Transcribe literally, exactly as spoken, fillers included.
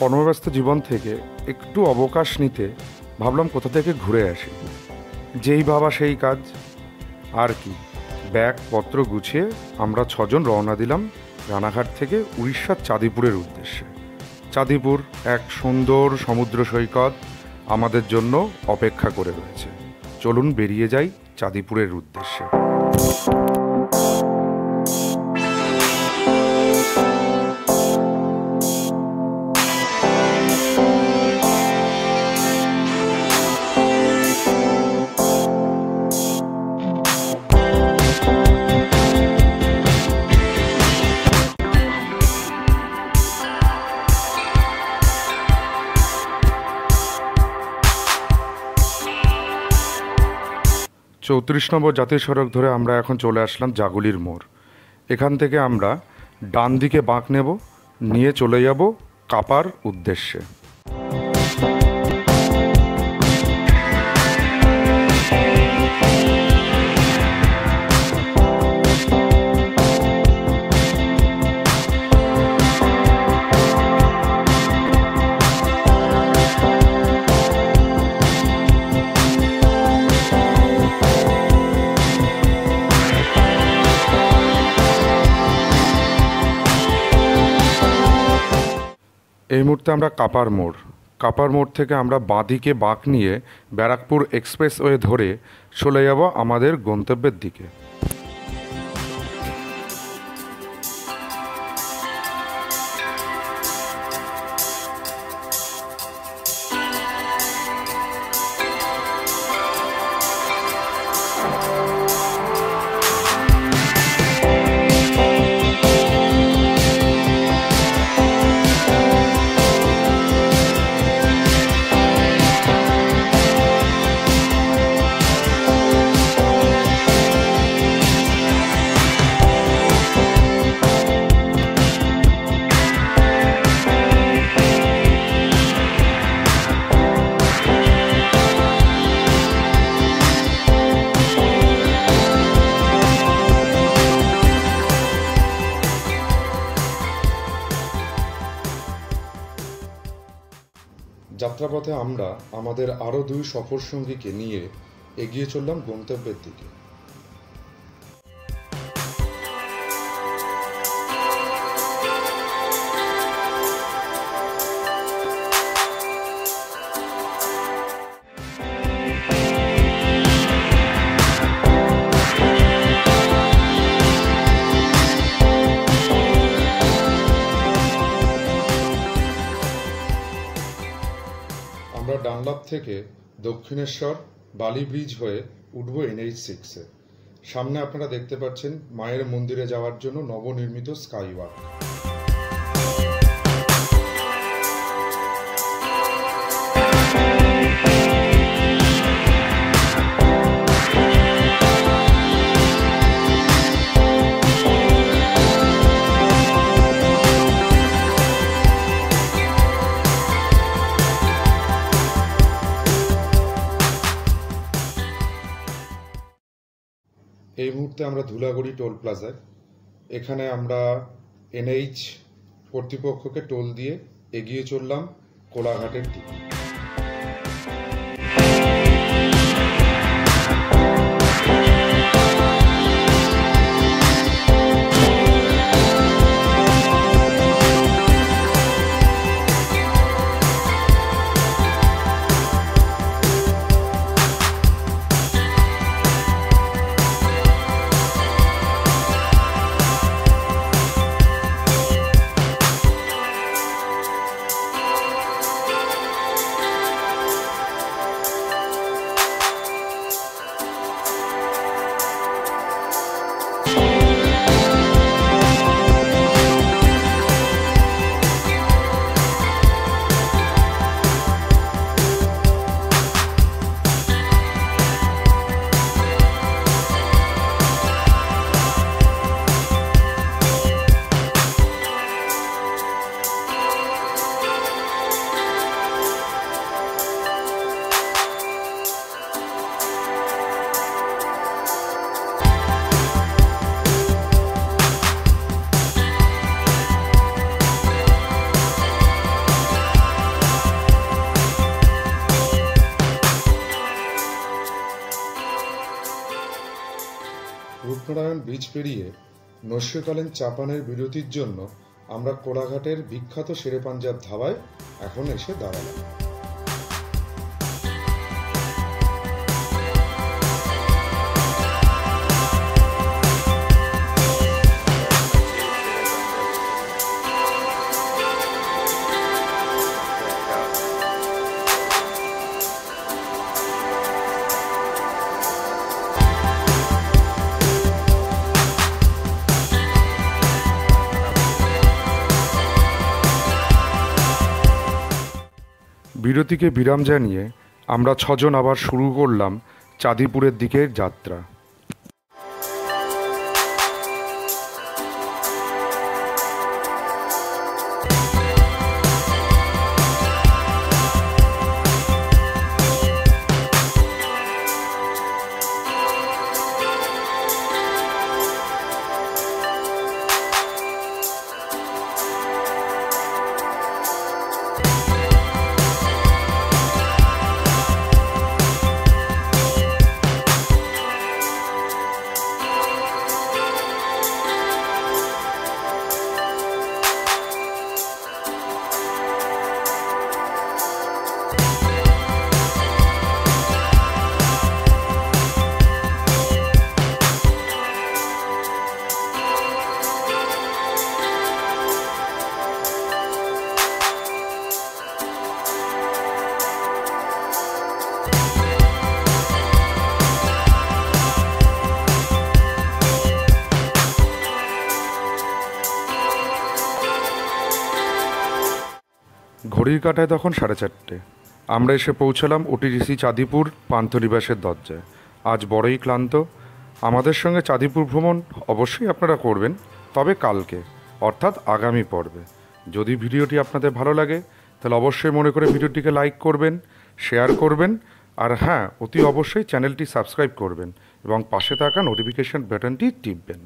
কর্মব্যস্ত জীবন থেকে একটু অবকাশ নিতে ভাবলাম কোথা থেকে ঘুরে আসি। যেই ভাবা সেই কাজ, আর কি ব্যাগপত্র গুছিয়ে আমরা ছজন রওনা দিলাম রানাঘাট থেকে উড়িষ্যার চাঁদিপুরের উদ্দেশ্যে। চাঁদিপুর এক সুন্দর সমুদ্র সৈকত আমাদের জন্য অপেক্ষা করে রয়েছে। চলুন বেরিয়ে যাই চাঁদিপুরের উদ্দেশ্যে। চৌত্রিশ নম্বর জাতীয় সড়ক ধরে আমরা এখন চলে আসলাম জাগুলির মোড়। এখান থেকে আমরা ডান দিকে বাঁক নেব, নিয়ে চলে যাব কাপার উদ্দেশ্যে। এই মুহূর্তে আমরা কাপার মোড় কাপার মোড় থেকে আমরা বাঁদিকে বাঁক নিয়ে ব্যারাকপুর এক্সপ্রেসওয়ে ধরে চলে যাব আমাদের গন্তব্যের দিকে। যাত্রাপথে আমরা আমাদের আরও দুই সফর সঙ্গীকে নিয়ে এগিয়ে চললাম গন্তব্যের দিকে। ডানলাপ থেকে দক্ষিণেশ্বর বালি ব্রিজ হয়ে উঠব এনএইচ সিক্সে। সামনে আপনারা দেখতে পাচ্ছেন মায়ের মন্দিরে যাওয়ার জন্য নবনির্মিত স্কাইওয়াক। এই মুহূর্তে আমরা ধুলাগড়ি টোল প্লাজায়। এখানে আমরা এনএইচ কর্তৃপক্ষকে টোল দিয়ে এগিয়ে চললাম কোলাঘাটের দিকে। রূপনারায়ণ ব্রিজ পেরিয়ে নৈশকালীন চাপানের বিরতির জন্য আমরা কোলাঘাটের বিখ্যাত শেরে পাঞ্জাব ধাবায় এখন এসে দাঁড়ালাম। বিরতিকে বিরাম জানিয়ে আমরা ছজন আবার শুরু করলাম চাঁদিপুরের দিকের যাত্রা। ঘড়ির কাঁটায় তখন সাড়ে চারটে। আমরা এসে পৌঁছালাম ওটিডিসি চাঁদিপুর পান্থনিবাসের দরজায়। আজ বড়ই ক্লান্ত। আমাদের সঙ্গে চাঁদিপুর ভ্রমণ অবশ্যই আপনারা করবেন, তবে কালকে অর্থাৎ আগামী পর্বে। যদি ভিডিওটি আপনাদের ভালো লাগে তাহলে অবশ্যই মনে করে ভিডিওটিকে লাইক করবেন, শেয়ার করবেন, আর হ্যাঁ অতি অবশ্যই চ্যানেলটি সাবস্ক্রাইব করবেন এবং পাশে থাকা নোটিফিকেশন বাটনটি টিপবেন।